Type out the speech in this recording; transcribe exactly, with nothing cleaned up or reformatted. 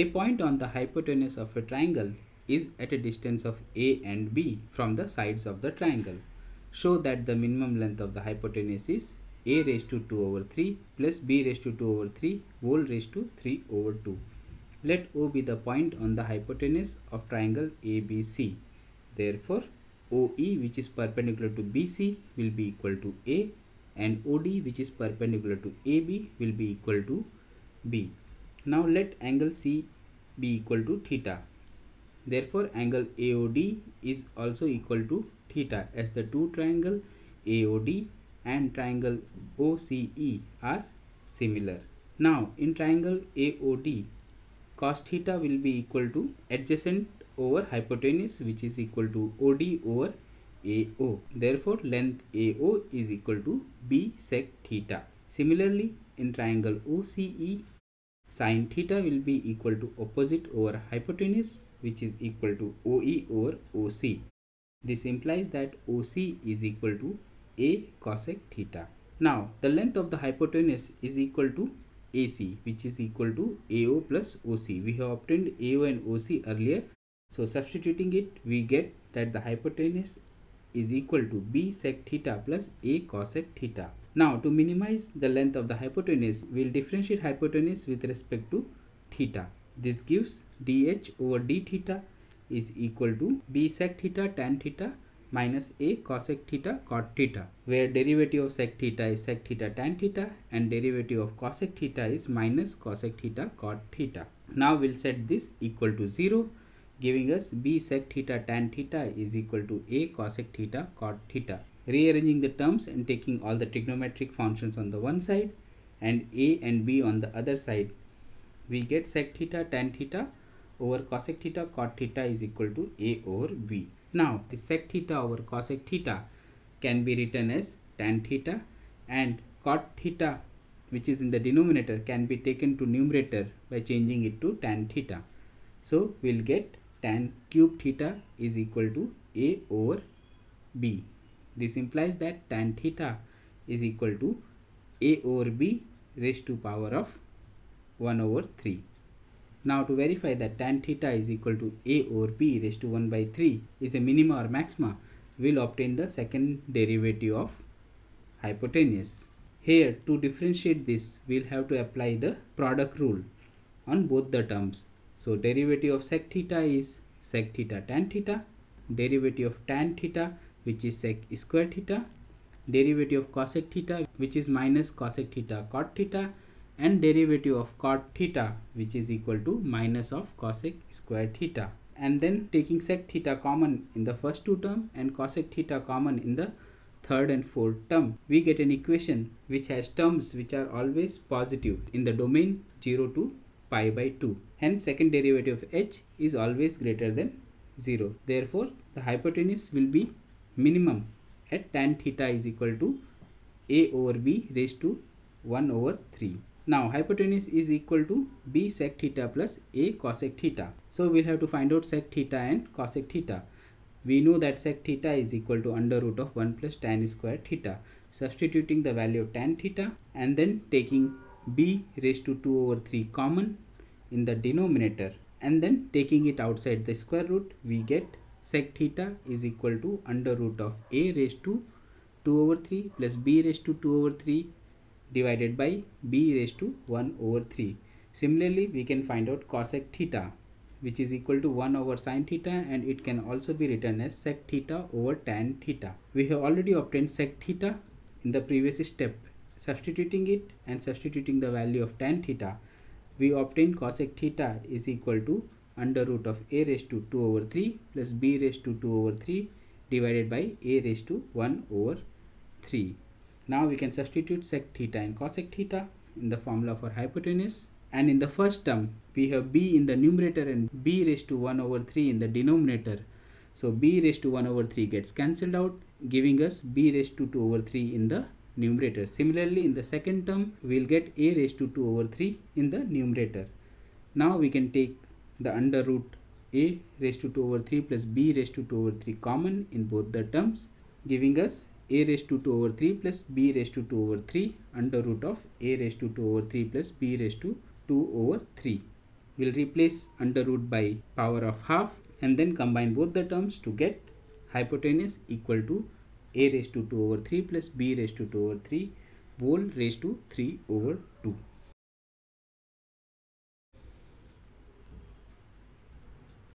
A point on the hypotenuse of a triangle is at a distance of A and B from the sides of the triangle. Show that the minimum length of the hypotenuse is A raised to two over three plus B raised to two over three whole raised to three over two. Let O be the point on the hypotenuse of triangle A B C. Therefore, O E, which is perpendicular to B C, will be equal to A, and O D, which is perpendicular to A B, will be equal to B. Now let angle C be equal to theta. Therefore, angle A O D is also equal to theta, as the two triangle A O D and triangle O C E are similar. Now in triangle A O D, cos theta will be equal to adjacent over hypotenuse, which is equal to O D over A O. Therefore, length A O is equal to B sec theta. Similarly, in triangle O C E, sin theta will be equal to opposite over hypotenuse, which is equal to O E over O C. This implies that O C is equal to A cosec theta. Now, the length of the hypotenuse is equal to A C, which is equal to A O plus O C. We have obtained A O and O C earlier. So, substituting it, we get that the hypotenuse is equal to B sec theta plus A cosec theta. Now, to minimize the length of the hypotenuse, we will differentiate hypotenuse with respect to theta. This gives dH over d theta is equal to B sec theta tan theta minus A cosec theta cot theta, where derivative of sec theta is sec theta tan theta and derivative of cosec theta is minus cosec theta cot theta. Now, we will set this equal to zero, giving us B sec theta tan theta is equal to A cosec theta cot theta. Rearranging the terms and taking all the trigonometric functions on the one side and A and B on the other side, we get sec theta tan theta over cosec theta cot theta is equal to A over B. Now, the sec theta over cosec theta can be written as tan theta, and cot theta, which is in the denominator, can be taken to numerator by changing it to tan theta. So, we will get tan cube theta is equal to A over B. This implies that tan theta is equal to A over B raised to power of one over three. Now, to verify that tan theta is equal to A over B raised to one by three is a minima or maxima, we will obtain the second derivative of hypotenuse. Here, to differentiate this, we will have to apply the product rule on both the terms. So, derivative of sec theta is sec theta tan theta, derivative of tan theta, which is sec square theta, derivative of cosec theta, which is minus cosec theta cot theta, and derivative of cot theta, which is equal to minus of cosec square theta, and then taking sec theta common in the first two terms and cosec theta common in the third and fourth term, we get an equation which has terms which are always positive in the domain zero to pi by two. Hence, second derivative of h is always greater than zero. Therefore, the hypotenuse will be minimum at tan theta is equal to A over B raised to one over three. Now, hypotenuse is equal to B sec theta plus A cosec theta. So, we will have to find out sec theta and cosec theta. We know that sec theta is equal to under root of one plus tan square theta. Substituting the value of tan theta and then taking B raised to two over three common in the denominator and then taking it outside the square root, we get sec theta is equal to under root of A raised to two over three plus B raised to two over three divided by B raised to one over three. Similarly, we can find out cosec theta, which is equal to one over sin theta, and it can also be written as sec theta over tan theta. We have already obtained sec theta in the previous step. Substituting it and substituting the value of tan theta, we obtained cosec theta is equal to under root of A raised to two over three plus B raised to two over three divided by A raised to one over three. Now, we can substitute sec theta and cosec theta in the formula for hypotenuse, and in the first term we have B in the numerator and B raised to one over three in the denominator. So, B raised to one over three gets cancelled out, giving us B raised to two over three in the numerator. Similarly, in the second term we will get A raised to two over three in the numerator. Now, we can take the under root A raised to two over three plus B raised to two over three common in both the terms, giving us A raised to two over three plus B raised to two over three under root of A raised to two over three plus B raised to two over three. we'll replace under root by power of half and then combine both the terms to get hypotenuse equal to a raised to two over three plus b raised to two over three whole raised to three over two.